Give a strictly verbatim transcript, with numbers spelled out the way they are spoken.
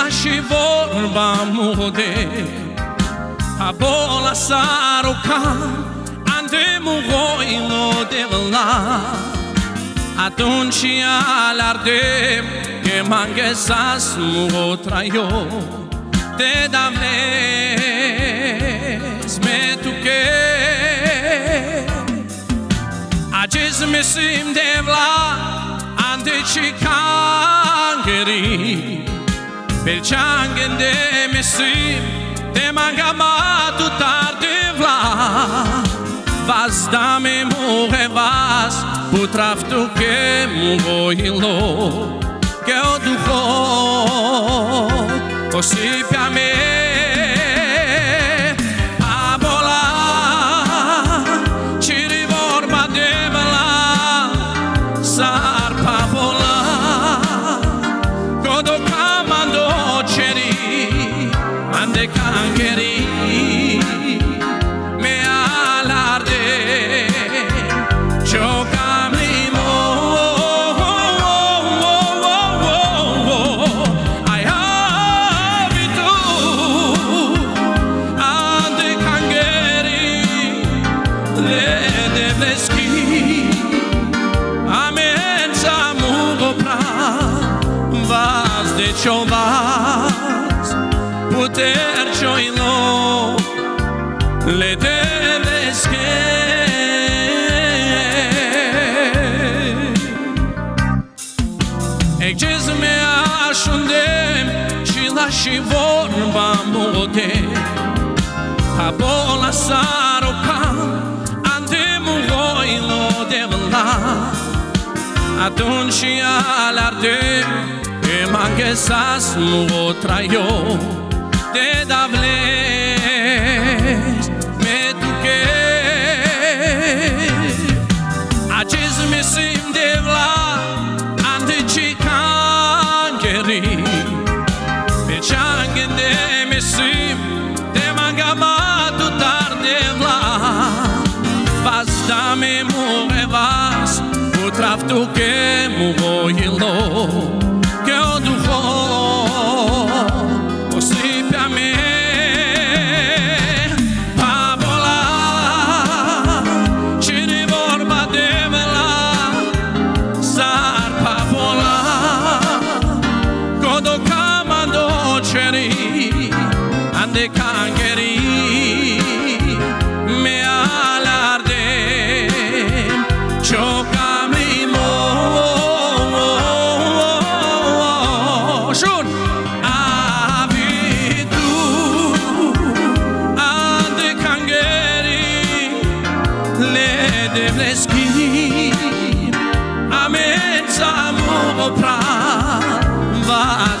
vorba și vorba mude, abola saruca, andemu goilo de vla. Atunci alardem că mangesas mu traio, te damnez me tu che. Acest mesim de vla, andeci Kangheri. Pel Changhen de Messi, de mangamato tarde vla. Vas dame mure vas, putraftu che muoilo, che o duchos, così per me. Abola, ci rivorba de vla, sarpa bola, godo de Kangheri me alarde ciocam limo ai abitu ande Kangheri le devleschi amen samugo pra vas de ciova puter ciojlo le devesche ecces me ashundem și la și vorba multe abola saruca andemu goilo de vla. Atunci alardem că mangesas mu traio te davles me duche. Acest mesim de vla andeci Kangheri pe Changhen de mesim de mangamato tarde vla. Vas dame mure vas putraftu che muoilo che o duchos de Kangheri me alarde ciocam limon abitu ande Kangheri le devleschi a mezza muro pra vas